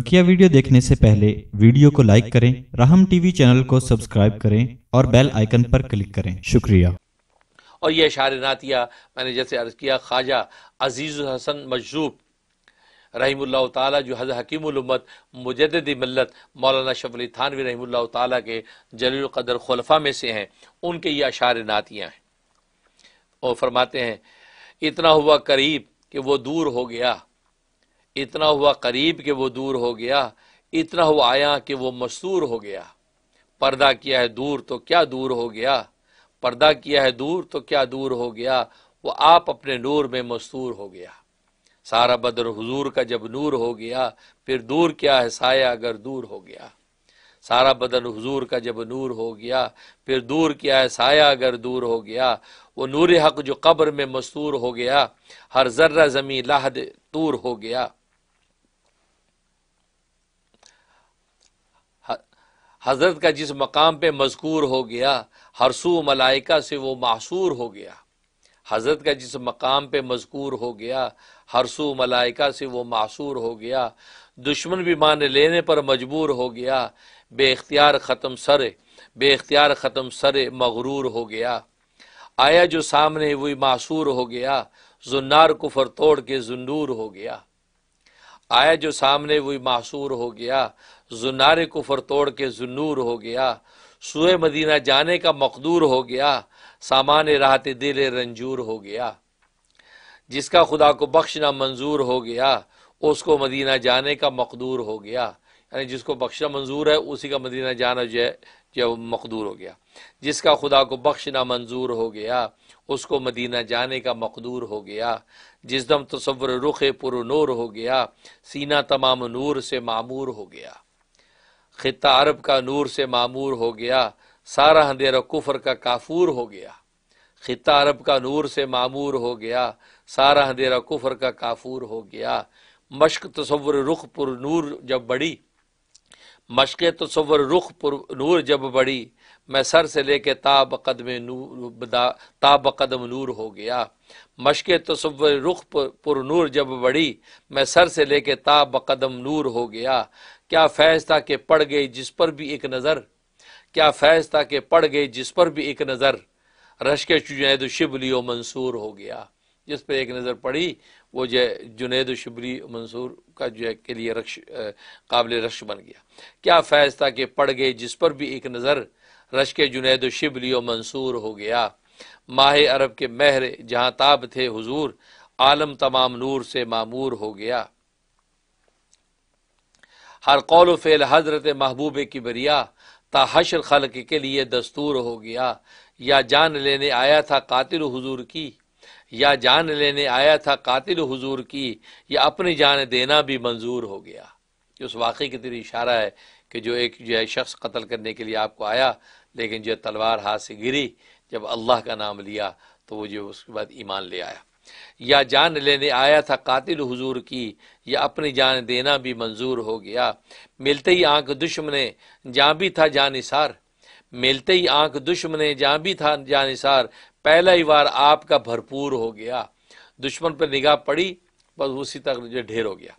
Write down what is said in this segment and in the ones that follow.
बकिया video देखने से पहले वीडियो को लाइक करें, राहम टीवी चैनल को सब्सक्राइब करें और बेल आइकन पर क्लिक करें। शुक्रिया। और यह शायर नातिया मैंने जैसे अर्ज किया, ख्वाजा अजीज़ुल हसन मजज़ूब रहीमुल्लाह ताला जो हज़रत हकीमुल उम्मत मुजद्दिदी मिल्लत मौलाना शबली थानवी रहीमुल्लाह ताला के जलील क़दर खुलफा में से हैं, उनके ये अशार नातियाँ हैं। और फरमाते हैं, इतना हुआ करीब कि वो दूर हो गया, इतना हुआ करीब कि वो दूर हो गया, इतना हुआ आया कि वो मसूर हो गया। पर्दा किया है दूर तो क्या दूर हो गया, पर्दा किया है दूर तो क्या दूर हो गया, वो आप अपने नूर में मसूर हो गया। सारा बदर हुजूर का जब नूर हो गया, फिर दूर क्या है साया अगर दूर हो गया। सारा बदन हुजूर का जब नूर हो गया, फिर दूर क्या है साया अगर दूर हो गया। वो नूर हक जो कब्र में मस्तूर हो गया, हर जर्रा ज़मीं लाहद तूर हो गया। हज़रत का जिस मकाम पे मज़कूर हो गया, हर सू मलाइका से वो मासूर हो गया। हज़रत का जिस मकाम पे मज़कूर हो गया, हर सू मलाइका से वो मासूर हो गया। दुश्मन भी मान लेने पर मजबूर हो गया, बे इख्तियार ख़त्म सरे मगरूर हो गया। आया जो सामने वही मासूर हो गया, जुन्नार कुफर तोड़ के जुन्नूर हो गया। आया जो सामने वही मासूर हो गया, जुन्नार कुफर तोड़ के जुन्नूर हो गया। सूए मदीना जाने का मकदूर हो गया, सामान राहत दिल रंजूर हो गया। जिसका खुदा को बख्शना मंजूर हो गया, उसको मदीना जाने का मकदूर हो गया। यानी जिसको बख्शना मंजूर है, उसी का मदीना जाना जो मकदूर हो गया। जिसका खुदा को बख्शना मंजूर हो गया, उसको मदीना जाने का मकदूर हो गया। जिस दम तसव्वुर रुख पुरनूर हो गया, सीना तमाम नूर से मामूर हो गया। खित्ता अरब का नूर से मामूर हो गया, सारा अंधेरा कुफर का काफूर हो गया। खित्ता अरब का नूर से मामूर हो गया, सारा अंधेरा कुफर का काफूर हो गया। मश्क तसव्वुर रुख पुरनूर जब बढ़ी, मश्क़ तसव्वुर रुख पुर नूर जब बढ़ी, मैं सर से लेके ताब कदम नूर हो गया। मश्क़ तसव्वुर रुख पुर नूर जब बढ़ी, मैं सर से लेके ताब कदम नूर हो गया। क्या फैज़ था के पड़ गई जिस पर भी एक नज़र, क्या फैज़ था के पड़ गई जिस पर भी एक नज़र, रश्के जुनैद शिबली मंसूर हो गया। जिस पर एक नज़र पड़ी, वो जो जुनैद शिबली मंसूर का जो है के लिए काबिल रक्श बन गया। क्या फैज़ था कि पड़ गई जिस पर भी एक नज़र, रश्क जुनैद शिबली मंसूर हो गया। माहे अरब के महरे जहाँ ताब थे हुजूर, आलम तमाम नूर से मामूर हो गया। हर कौल फ़ेल हज़रत महबूब किबरिया, ताहशर खल्क के लिए दस्तूर हो गया। या जान लेने आया था कातिल हुजूर की, या जान लेने आया था कातिल हुजूर की, या अपनी जान देना भी मंजूर हो गया। उस वाक़े की तरह इशारा है कि जो एक जो है शख्स कत्ल करने के लिए आपको आया, लेकिन जो तलवार हाथ से गिरी, जब अल्लाह का नाम लिया तो वो जो उसके बाद ईमान ले आया। या जान लेने आया था कातिल हुजूर की, या अपनी जान देना भी मंजूर हो गया। मिलते ही आंख दुश्मने जहाँ भी था जानिसार, मिलते ही आंख दुश्मने जहाँ भी था जानिसार, पहला ही वार आपका भरपूर हो गया। दुश्मन पर निगाह पड़ी, बस उसी तक जो ढेर हो गया।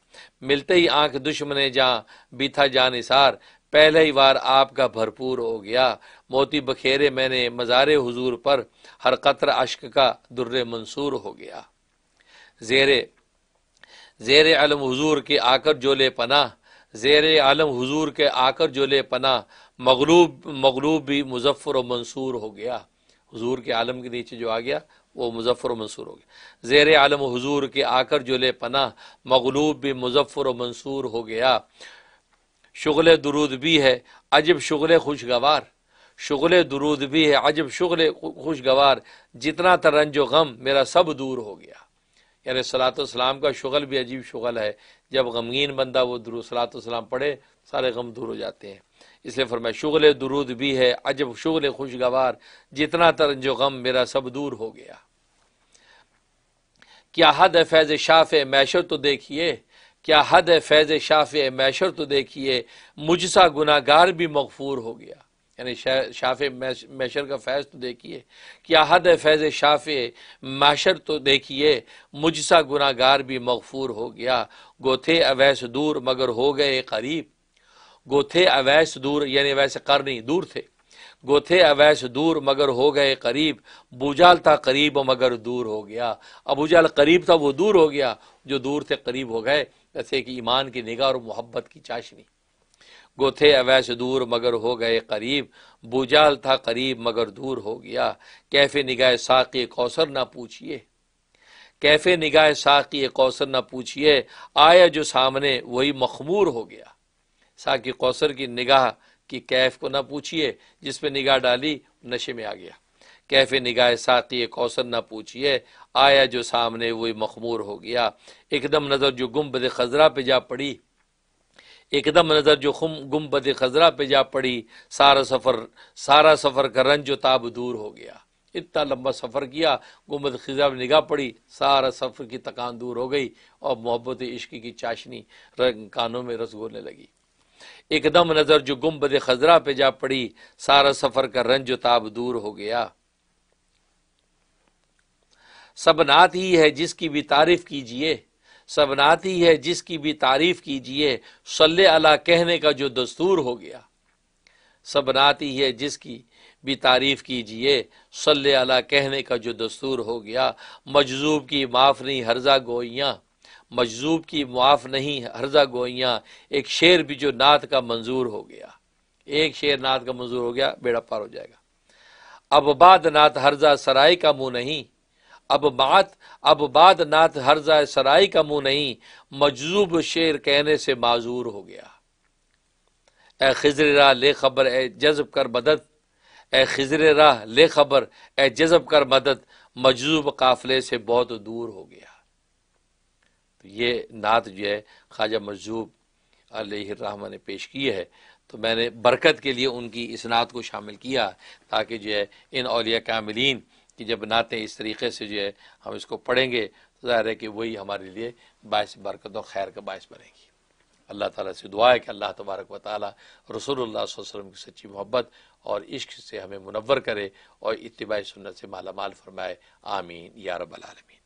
मिलते ही आंख दुश्मने जहाँ भी था जानिसार, पहला ही वार आपका भरपूर हो गया। मोती बखेरे मैंने मज़ारे हुजूर पर, हर कतर अश्क का दुर्रे मंसूर हो गया। ज़ेरे आलम हुजूर के आकर जोले पना, ज़ेरे आलम हुजूर के आकर जोले पना, मगलूब भी मुजफ़्फ़र व मंसूर हो गया। हुजूर के आलम के नीचे जो आ गया, वो मुजफ़्फ़र व मंसूर हो गया। ज़ेरे आलम हुजूर के आकर जो ले पना, मगलूब भी मुजफ़्फ़र व मंसूर हो गया। शुगले दुरूद भी है अजब शुगले खुशगवार, शुगले दुरूद भी है अजब शुगले खुशगवार, जितना था रंज व गम मेरा सब दूर हो गया। यानी सलातो सलाम का शुगल भी अजीब शुगल है, जब गमगीन बंदा वो दुरूद सलातो सलाम पढ़े, सारे गम दूर हो जाते हैं। इसलिए फरमाया, शुगले दुरूद भी है अजब शुगले खुशगवार, जितना तरंजो गम मेरा सब दूर हो गया। क्या हद है फैज़ शाफ़ मैशर तो देखिए, क्या हद है फैज़ शाफ़ मैशर तो देखिए, मुझसा गुनाहगार भी मगफूर हो गया। यानी शाफ़े मैशर का फैज़ तो देखिए, क्या हद है फैज़ शाफ़े मैशर तो देखिए। मुझसा गुनाहगार भी मगफूर हो गया, गोथे अवैस दूर मगर हो गए करीब। गोथे अवैस दूर यानी अवैस करनी दूर थे, गोथे अवैस दूर मगर हो गए करीब। बूजाल था करीब मगर दूर हो गया, अबूजाल करीब था वो दूर हो गया, जो दूर थे करीब हो गए। जैसे कि ईमान की निगाह और मोहब्बत की चाशनी। गोथे अवैस दूर मगर हो गए करीब, बूजाल था करीब मगर दूर हो गया। कैफे निगाह साक़ी कौसर ना पूछिए, कैफे निगाह साक़ी कौसर ना पूछिए। आया जो सामने वही मखमूर हो गया। साक़ी कौसर की निगाह की कैफ को ना पूछिए, जिस पे निगाह डाली नशे में आ गया। कैफे निगाह साक़ी कौसर ना पूछिए, आया जो सामने वही मखमूर हो गया। एकदम नज़र जो गुंबद-ए-खज़रा पे जा पड़ी, एकदम नज़र जो गुंबद-ए-खज़रा पे जा पड़ी। सारा सफ़र का रंज जो ताब दूर हो गया। इतना लंबा सफ़र किया, गुंबद-ए-खज़रा पे निगाह पड़ी, सारा सफ़र की थकान दूर हो गई और मोहब्बत-ए-इश्क़ की चाशनी कानों में रसगोलने लगी। एकदम नज़र जो गुंबद-ए-खज़रा पे जा पड़ी, सारा सफ़र का रंज ताब दूर हो गया। सब नात ही है जिसकी भी तारीफ़ कीजिए, सब नात ही है जिसकी भी तारीफ़ कीजिए। सल्ले अला कहने का जो दस्तूर हो गया। सब नात ही है जिसकी भी तारीफ़ कीजिए, सल्ले अला कहने का जो दस्तूर हो गया। मजज़ूब की माफ़ नहीं हर्जा गोइयाँ, मजज़ूब की माफ़ नहीं हर्जा गोइयाँ। एक शेर भी जो नात का मंजूर हो गया, एक शेर नात का मंजूर हो गया, बेड़ा पार हो जाएगा। अब बाद नात हर्जा सराय का मुँह नहीं, अब बात नात हर्जा सराय का मुँह नहीं। मजज़ूब शेर कहने से माजूर हो गया। ए खिज़र राह ले खबर ए जज़ब कर मदद, ए खिज़र राह ले खबर ए जज़ब कर मदद। मजज़ूब काफिले से बहुत दूर हो गया। तो ये नात जो है ख्वाजा मजज़ूब अलैहिर्रहमा ने पेश की है। तो मैंने बरकत के लिए उनकी इस नात को शामिल किया, ताकि जो है इन औलिया कामिलीन कि जब नातें इस तरीके से जो है हम इसको पढ़ेंगे तो ज़ाहिर है कि वही हमारे लिए बायस बरकत और ख़ैर का बायस बनेगी। अल्लाह ताला से दुआ है कि अल्लाह तबारक व ताला रसूलुल्लाह सल्लल्लाहु अलैहि वसल्लम की सच्ची मोहब्बत और इश्क से हमें मुनव्वर करे और इत्तिबाए सुन्नत से मालामाल फरमाए। आमीन या रब्बल आलमीन।